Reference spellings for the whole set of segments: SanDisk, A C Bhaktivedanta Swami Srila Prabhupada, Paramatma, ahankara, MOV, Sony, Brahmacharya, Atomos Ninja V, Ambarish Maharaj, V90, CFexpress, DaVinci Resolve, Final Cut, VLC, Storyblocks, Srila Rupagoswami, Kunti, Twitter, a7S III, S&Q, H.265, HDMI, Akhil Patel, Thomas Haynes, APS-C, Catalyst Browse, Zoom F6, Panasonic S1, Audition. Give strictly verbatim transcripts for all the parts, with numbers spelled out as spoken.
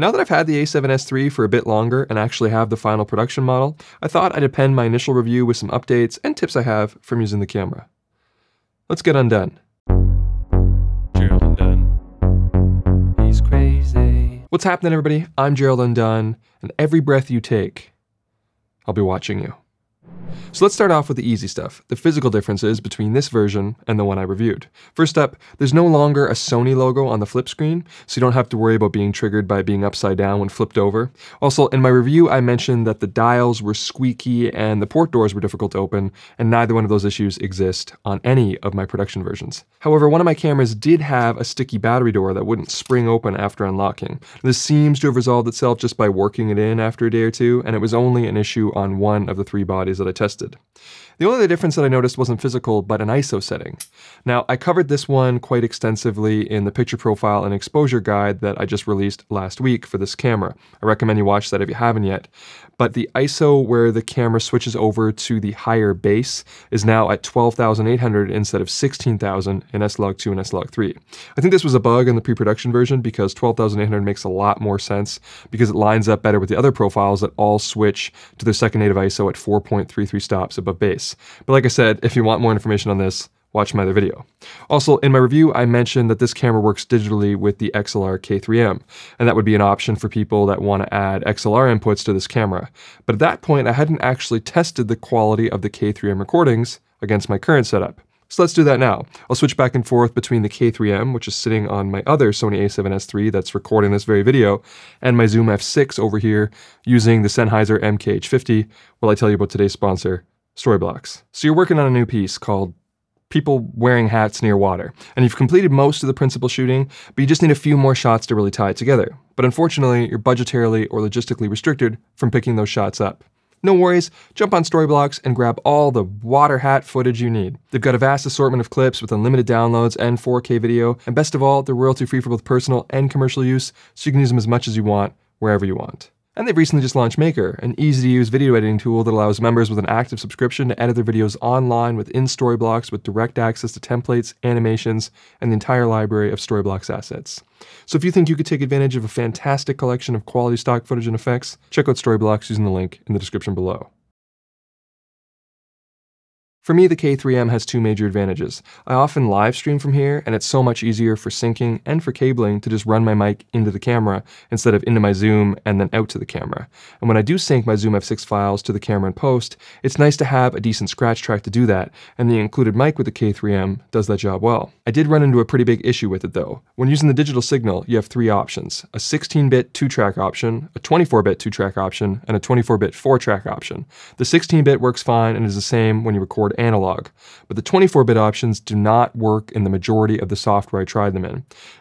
Now that I've had the a seven S three for a bit longer and actually have the final production model, I thought I'd append my initial review with some updates and tips I have from using the camera. Let's get undone. Gerald Undone. He's crazy. What's happening, everybody? I'm Gerald Undone, and every breath you take, I'll be watching you. So let's start off with the easy stuff, the physical differences between this version and the one I reviewed. First up, there's no longer a Sony logo on the flip screen, so you don't have to worry about being triggered by being upside down when flipped over. Also, in my review, I mentioned that the dials were squeaky and the port doors were difficult to open, and neither one of those issues exist on any of my production versions. However, one of my cameras did have a sticky battery door that wouldn't spring open after unlocking. This seems to have resolved itself just by working it in after a day or two, and it was only an issue on one of the three bodies that I tested. The only other difference that I noticed wasn't physical, but an I S O setting. Now, I covered this one quite extensively in the picture profile and exposure guide that I just released last week for this camera. I recommend you watch that if you haven't yet. But the I S O where the camera switches over to the higher base is now at twelve thousand eight hundred instead of sixteen thousand in S log two and S log three. I think this was a bug in the pre-production version because twelve thousand eight hundred makes a lot more sense because it lines up better with the other profiles that all switch to their second native I S O at four point three three stops above base. But like I said, if you want more information on this, watch my other video. Also, in my review, I mentioned that this camera works digitally with the X L R K three M, and that would be an option for people that want to add X L R inputs to this camera. But at that point, I hadn't actually tested the quality of the K three M recordings against my current setup. So let's do that now. I'll switch back and forth between the K three M, which is sitting on my other Sony a seven S three that's recording this very video, and my Zoom F six over here using the Sennheiser M K H fifty while I tell you about today's sponsor, Storyblocks. So you're working on a new piece called People Wearing Hats Near Water, and you've completed most of the principal shooting, but you just need a few more shots to really tie it together. But unfortunately, you're budgetarily or logistically restricted from picking those shots up. No worries, jump on Storyblocks and grab all the water hat footage you need. They've got a vast assortment of clips with unlimited downloads and four K video, and best of all, they're royalty free for both personal and commercial use, so you can use them as much as you want, wherever you want. And they've recently just launched Maker, an easy-to-use video editing tool that allows members with an active subscription to edit their videos online within Storyblocks with direct access to templates, animations, and the entire library of Storyblocks assets. So if you think you could take advantage of a fantastic collection of quality stock footage and effects, check out Storyblocks using the link in the description below. For me, the K three M has two major advantages. I often live stream from here, and it's so much easier for syncing and for cabling to just run my mic into the camera instead of into my Zoom and then out to the camera. And when I do sync my Zoom F six files to the camera in post, it's nice to have a decent scratch track to do that, and the included mic with the K three M does that job well. I did run into a pretty big issue with it though. When using the digital signal, you have three options: a sixteen bit two track option, a twenty-four bit two track option, and a twenty-four bit four track option. The sixteen bit works fine and is the same when you record analog, but the twenty-four bit options do not work in the majority of the software I tried them in.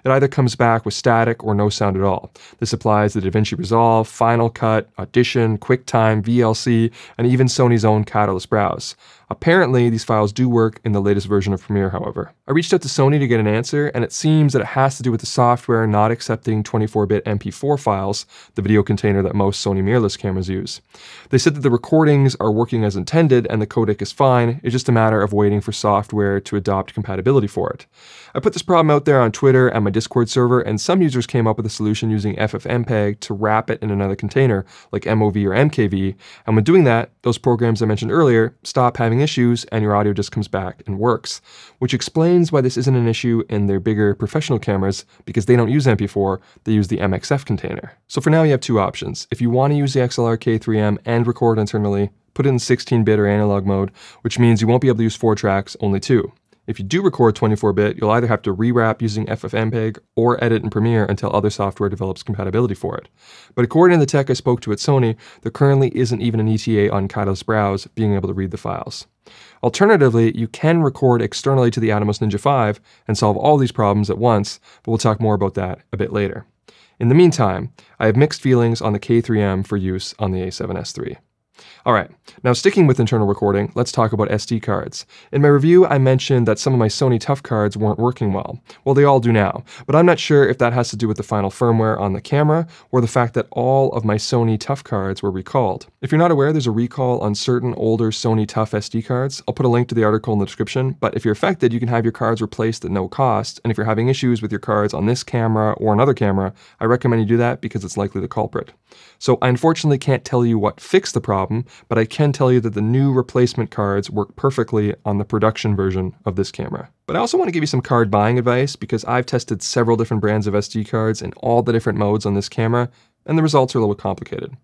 It either comes back with static or no sound at all. This applies to DaVinci Resolve, Final Cut, Audition, QuickTime, V L C, and even Sony's own Catalyst Browse. Apparently, these files do work in the latest version of Premiere, however. I reached out to Sony to get an answer, and it seems that it has to do with the software not accepting twenty-four bit M P four files, the video container that most Sony mirrorless cameras use. They said that the recordings are working as intended and the codec is fine, it's just a matter of waiting for software to adopt compatibility for it. I put this problem out there on Twitter and my Discord server, and some users came up with a solution using FFmpeg to wrap it in another container, like M O V or M K V, and when doing that, those programs I mentioned earlier stop having issues and your audio just comes back and works, which explains why this isn't an issue in their bigger professional cameras because they don't use M P four, they use the M X F container. So for now you have two options. If you want to use the X L R K three M and record internally, put it in sixteen bit or analog mode, which means you won't be able to use four tracks, only two. If you do record twenty-four bit, you'll either have to rewrap using FFmpeg or edit in Premiere until other software develops compatibility for it. But according to the tech I spoke to at Sony, there currently isn't even an E T A on Catalyst Browse being able to read the files. Alternatively, you can record externally to the Atomos Ninja V and solve all these problems at once, but we'll talk more about that a bit later. In the meantime, I have mixed feelings on the K three M for use on the a seven S three. All right, now sticking with internal recording, let's talk about S D cards. In my review, I mentioned that some of my Sony Tough cards weren't working well. Well, they all do now, but I'm not sure if that has to do with the final firmware on the camera or the fact that all of my Sony Tough cards were recalled. If you're not aware, there's a recall on certain older Sony Tough S D cards. I'll put a link to the article in the description, but if you're affected, you can have your cards replaced at no cost, and if you're having issues with your cards on this camera or another camera, I recommend you do that because it's likely the culprit. So I unfortunately can't tell you what fixed the problem, but I can tell you that the new replacement cards work perfectly on the production version of this camera. But I also want to give you some card buying advice because I've tested several different brands of S D cards in all the different modes on this camera, and the results are a little complicated.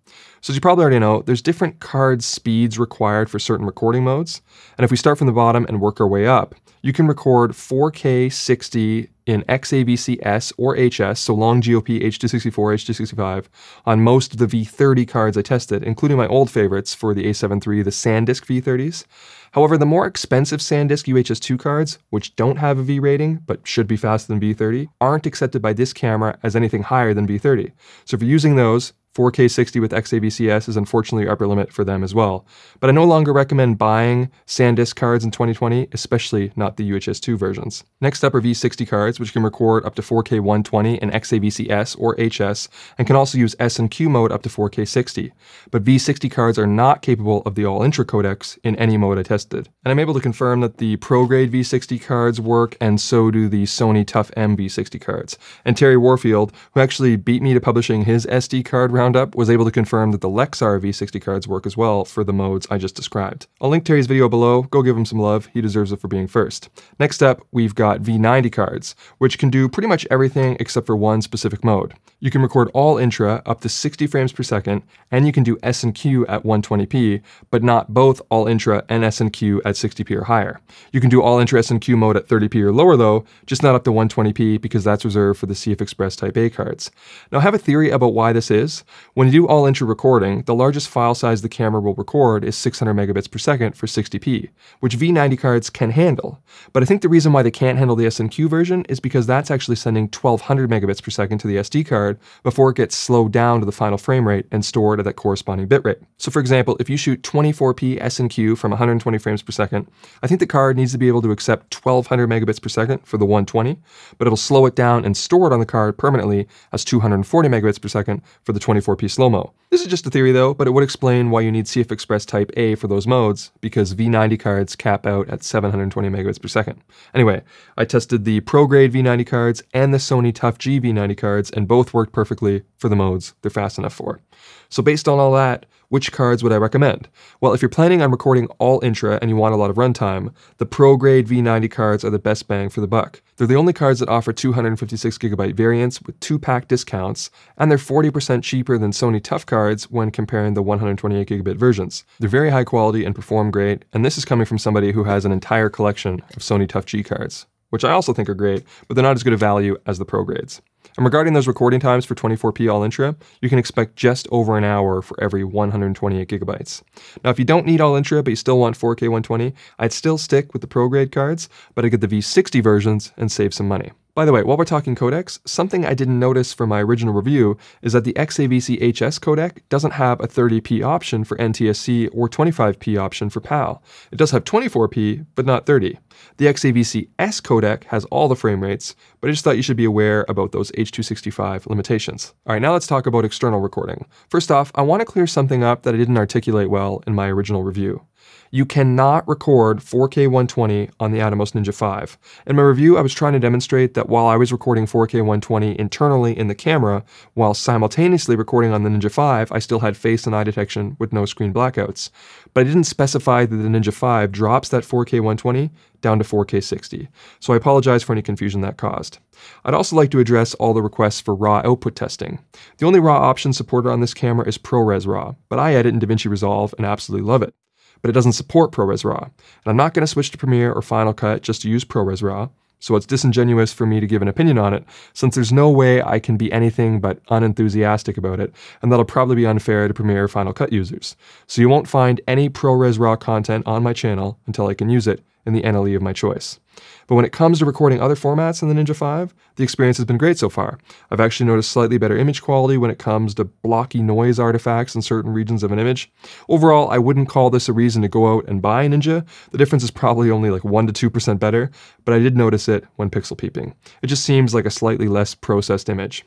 So as you probably already know, there's different card speeds required for certain recording modes. And if we start from the bottom and work our way up, you can record four K sixty in X A V C S or H S, so long G O P, H two sixty-four, H two sixty-five, on most of the V thirty cards I tested, including my old favorites for the A seven three, the SanDisk V thirties. However, the more expensive SanDisk U H S two cards, which don't have a V rating, but should be faster than V thirty, aren't accepted by this camera as anything higher than V thirty. So if you're using those, four K sixty with X A V C S is unfortunately your upper limit for them as well. But I no longer recommend buying SanDisk cards in twenty twenty, especially not the U H S two versions. Next up are V sixty cards, which can record up to four K one twenty in X A V C S or H S, and can also use S and Q mode up to four K sixty. But V sixty cards are not capable of the all-intra codecs in any mode I tested. And I'm able to confirm that the ProGrade V sixty cards work, and so do the Sony Tough M V sixty cards. And Terry Warfield, who actually beat me to publishing his S D card round, Roundup was able to confirm that the Lexar V sixty cards work as well for the modes I just described. I'll link Terry's video below, go give him some love, he deserves it for being first. Next up, we've got V ninety cards, which can do pretty much everything except for one specific mode. You can record all intra up to sixty frames per second, and you can do S and Q at one twenty p, but not both all intra and S and Q at sixty p or higher. You can do all intra S and Q mode at thirty p or lower though, just not up to one twenty p because that's reserved for the CFexpress Type A cards. Now I have a theory about why this is. When you do all-intra recording, the largest file size the camera will record is six hundred megabits per second for sixty p, which V ninety cards can handle. But I think the reason why they can't handle the S and Q version is because that's actually sending twelve hundred megabits per second to the S D card before it gets slowed down to the final frame rate and stored at that corresponding bitrate. So for example, if you shoot twenty-four p S and Q from one hundred twenty frames per second, I think the card needs to be able to accept twelve hundred megabits per second for the one twenty, but it'll slow it down and store it on the card permanently as two hundred forty megabits per second for the twenty-four p slow-mo. This is just a theory though, but it would explain why you need CFexpress Type A for those modes, because V ninety cards cap out at seven hundred twenty megabits per second. Anyway, I tested the ProGrade V ninety cards and the Sony Tough G V ninety cards, and both worked perfectly for the modes they're fast enough for. So based on all that, which cards would I recommend? Well, if you're planning on recording all intra and you want a lot of runtime, the ProGrade V ninety cards are the best bang for the buck. They're the only cards that offer two hundred fifty-six gigabyte variants with two-pack discounts, and they're forty percent cheaper than Sony Tough cards when comparing the one hundred twenty-eight gigabit versions. They're very high quality and perform great, and this is coming from somebody who has an entire collection of Sony Tough G cards, which I also think are great, but they're not as good a value as the ProGrades. And regarding those recording times for twenty-four p all-intra, you can expect just over an hour for every one hundred twenty-eight gigabytes. Now, if you don't need all-intra, but you still want four K one twenty, I'd still stick with the ProGrade cards, but I get the V sixty versions and save some money. By the way, while we're talking codecs, something I didn't notice from my original review is that the X A V C H S codec doesn't have a thirty p option for N T S C or twenty-five p option for PAL. It does have twenty-four p, but not thirty. The X A V C S codec has all the frame rates, but I just thought you should be aware about those H two sixty-five limitations. All right, now let's talk about external recording. First off, I want to clear something up that I didn't articulate well in my original review. You cannot record four K one twenty on the Atomos Ninja V. In my review, I was trying to demonstrate that while I was recording four K one twenty internally in the camera, while simultaneously recording on the Ninja V, I still had face and eye detection with no screen blackouts. But I didn't specify that the Ninja V drops that four K one twenty down to four K sixty, so I apologize for any confusion that caused. I'd also like to address all the requests for RAW output testing. The only RAW option supported on this camera is ProRes RAW, but I edit in DaVinci Resolve and absolutely love it. But it doesn't support ProRes RAW, and I'm not going to switch to Premiere or Final Cut just to use ProRes RAW, so it's disingenuous for me to give an opinion on it, since there's no way I can be anything but unenthusiastic about it, and that'll probably be unfair to Premiere or Final Cut users. So you won't find any ProRes RAW content on my channel until I can use it in the N L E of my choice. But when it comes to recording other formats in the Ninja five, the experience has been great so far. I've actually noticed slightly better image quality when it comes to blocky noise artifacts in certain regions of an image. Overall, I wouldn't call this a reason to go out and buy a Ninja. The difference is probably only like one to two percent better, but I did notice it when pixel peeping. It just seems like a slightly less processed image.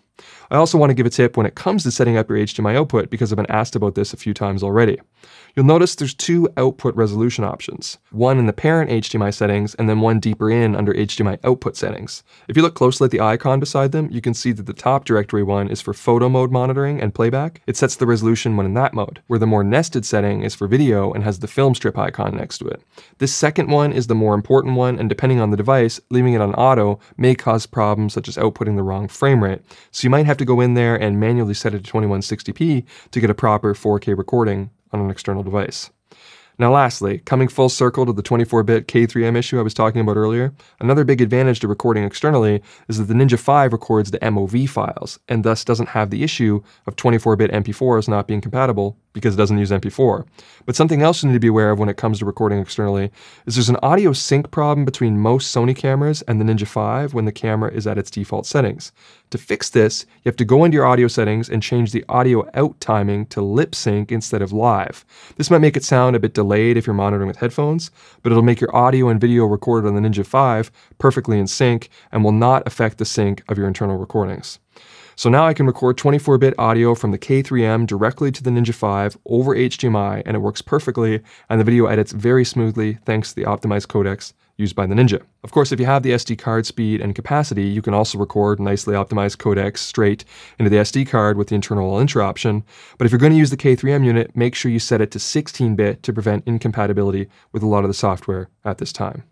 I also want to give a tip when it comes to setting up your H D M I output, because I've been asked about this a few times already. You'll notice there's two output resolution options, one in the parent H D M I settings and then one deeper in under H D M I output settings. If you look closely at the icon beside them, you can see that the top directory one is for photo mode monitoring and playback. It sets the resolution when in that mode, where the more nested setting is for video and has the film strip icon next to it. This second one is the more important one, and depending on the device, leaving it on auto may cause problems such as outputting the wrong frame rate. So you might have to go in there and manually set it to twenty-one sixty p to get a proper four K recording on an external device. Now lastly, coming full circle to the twenty-four bit K three M issue I was talking about earlier, another big advantage to recording externally is that the Ninja five records the M O V files, and thus doesn't have the issue of twenty-four bit M P fours not being compatible because it doesn't use M P four. But something else you need to be aware of when it comes to recording externally is there's an audio sync problem between most Sony cameras and the Ninja five when the camera is at its default settings. To fix this, you have to go into your audio settings and change the audio out timing to lip sync instead of live. This might make it sound a bit delayed if you're monitoring with headphones, but it'll make your audio and video recorded on the Ninja five perfectly in sync and will not affect the sync of your internal recordings. So now I can record twenty-four bit audio from the K three M directly to the Ninja five over H D M I, and it works perfectly, and the video edits very smoothly thanks to the optimized codecs used by the Ninja. Of course, if you have the S D card speed and capacity, you can also record nicely optimized codecs straight into the S D card with the internal all-intra option, but if you're going to use the K three M unit, make sure you set it to sixteen bit to prevent incompatibility with a lot of the software at this time.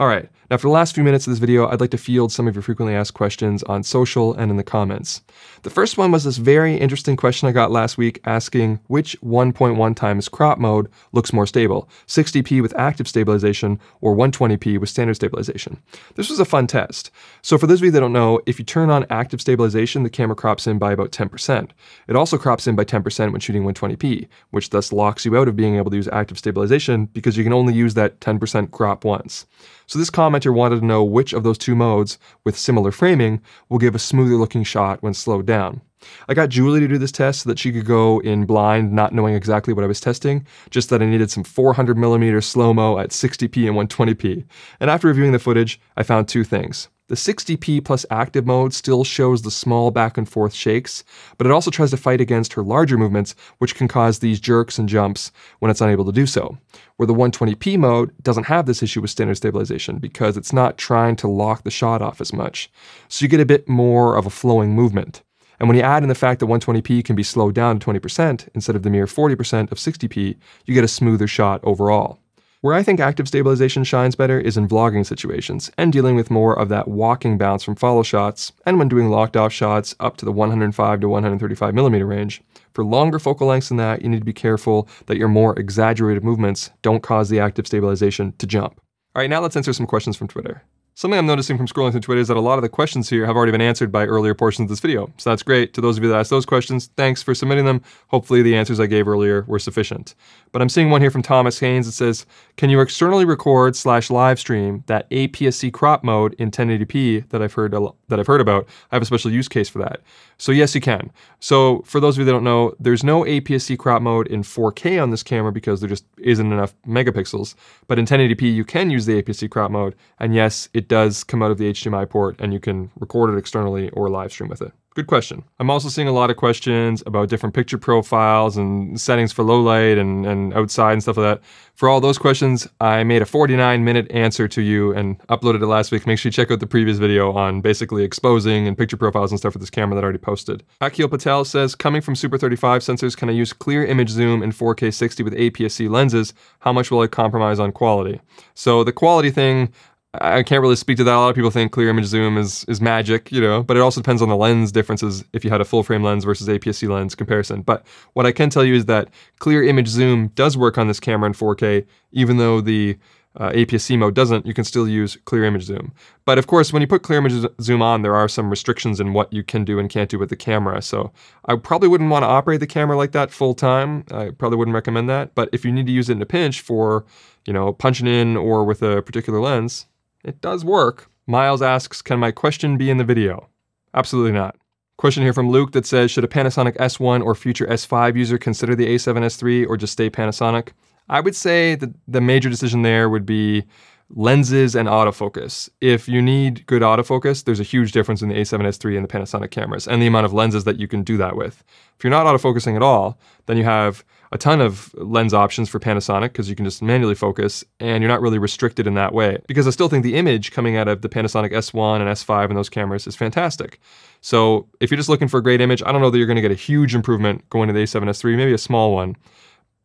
Alright, now for the last few minutes of this video, I'd like to field some of your frequently asked questions on social and in the comments. The first one was this very interesting question I got last week asking which one point one times crop mode looks more stable, sixty p with active stabilization or one twenty p with standard stabilization. This was a fun test. So for those of you that don't know, if you turn on active stabilization, the camera crops in by about ten percent. It also crops in by ten percent when shooting one twenty p, which thus locks you out of being able to use active stabilization because you can only use that ten percent crop once. So this commenter wanted to know which of those two modes with similar framing will give a smoother looking shot when slowed down. I got Julie to do this test so that she could go in blind, not knowing exactly what I was testing, just that I needed some four hundred millimeter slow-mo at sixty p and one twenty p. And after reviewing the footage, I found two things. The sixty p plus active mode still shows the small back and forth shakes, but it also tries to fight against her larger movements, which can cause these jerks and jumps when it's unable to do so. Where the one twenty p mode doesn't have this issue with standard stabilization because it's not trying to lock the shot off as much. So you get a bit more of a flowing movement. And when you add in the fact that one twenty p can be slowed down to twenty percent instead of the mere forty percent of sixty p, you get a smoother shot overall. Where I think active stabilization shines better is in vlogging situations and dealing with more of that walking bounce from follow shots, and when doing locked off shots up to the one oh five to one thirty-five millimeter range. For longer focal lengths than that, you need to be careful that your more exaggerated movements don't cause the active stabilization to jump. Alright, now let's answer some questions from Twitter. Something I'm noticing from scrolling through Twitter is that a lot of the questions here have already been answered by earlier portions of this video, so that's great. To those of you that asked those questions, thanks for submitting them. Hopefully the answers I gave earlier were sufficient. But I'm seeing one here from Thomas Haynes that says, can you externally record slash live stream that A P S C crop mode in ten eighty p that I've heard that I've heard about? I have a special use case for that. So yes, you can. So for those of you that don't know, there's no A P S C crop mode in four K on this camera because there just isn't enough megapixels, but in ten eighty p you can use the A P S C crop mode, and yes, it does come out of the H D M I port and you can record it externally or live stream with it. Good question. I'm also seeing a lot of questions about different picture profiles and settings for low light and, and outside and stuff like that. For all those questions, I made a forty-nine minute answer to you and uploaded it last week. Make sure you check out the previous video on basically exposing and picture profiles and stuff with this camera that I already posted. Akhil Patel says, coming from Super thirty-five sensors, can I use clear image zoom in four K sixty with A P S C lenses? How much will I compromise on quality? So the quality thing, I can't really speak to that. A lot of people think clear image zoom is, is magic, you know, but it also depends on the lens differences if you had a full frame lens versus A P S C lens comparison. But what I can tell you is that clear image zoom does work on this camera in four K, even though the Uh, A P S C mode doesn't, you can still use clear image zoom. But of course, when you put clear image zoom on, there are some restrictions in what you can do and can't do with the camera. So I probably wouldn't want to operate the camera like that full time. I probably wouldn't recommend that. But if you need to use it in a pinch for, you know, punching in or with a particular lens, It does work. Miles asks, can my question be in the video? Absolutely not. Question here from Luke that says, should a Panasonic S one or future S five user consider the A seven S three or just stay Panasonic? I would say that the major decision there would be lenses and autofocus. If you need good autofocus, there's a huge difference in the A seven S three and the Panasonic cameras and the amount of lenses that you can do that with. If you're not autofocusing at all, then you have a ton of lens options for Panasonic because you can just manually focus and you're not really restricted in that way. Because I still think the image coming out of the Panasonic S one and S five and those cameras is fantastic. So if you're just looking for a great image, I don't know that you're gonna get a huge improvement going to the A seven S three, maybe a small one.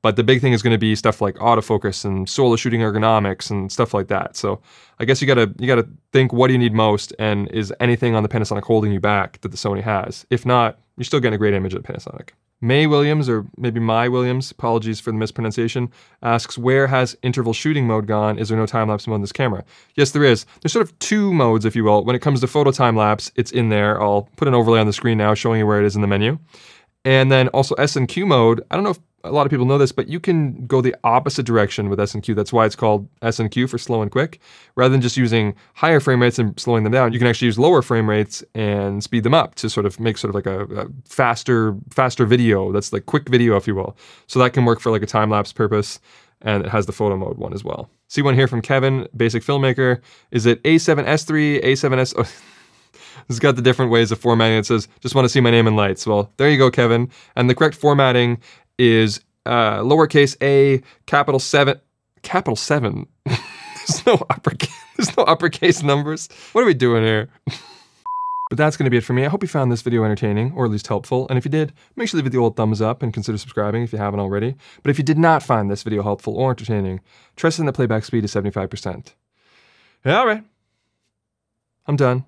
But the big thing is going to be stuff like autofocus and solo shooting ergonomics and stuff like that. So I guess you gotta you gotta think, what do you need most, and is anything on the Panasonic holding you back that the Sony has? If not, you're still getting a great image at Panasonic. May Williams, or maybe My Williams, apologies for the mispronunciation, asks, where has interval shooting mode gone? Is there no time-lapse mode in this camera? Yes, there is. There's sort of two modes, if you will. When it comes to photo time-lapse, it's in there. I'll put an overlay on the screen now showing you where it is in the menu. And then also S and Q mode, I don't know if a lot of people know this, but you can go the opposite direction with S and Q. That's why it's called S and Q, for slow and quick. Rather than just using higher frame rates and slowing them down, you can actually use lower frame rates and speed them up to sort of make sort of like a, a faster, faster video. That's like quick video, if you will. So that can work for like a time-lapse purpose, and it has the photo mode one as well. See one here from Kevin, Basic Filmmaker. Is it A seven S three, A seven S... Oh, it's got the different ways of formatting. It says, just want to see my name in lights. Well, there you go, Kevin. And the correct formatting is uh, lowercase a, capital seven, capital seven. There's no uppercase. There's no uppercase numbers. What are we doing here? But that's gonna be it for me. I hope you found this video entertaining, or at least helpful. And if you did, make sure to leave it the old thumbs up and consider subscribing if you haven't already. But if you did not find this video helpful or entertaining, trust in the playback speed is seventy-five percent. Yeah, all right, I'm done.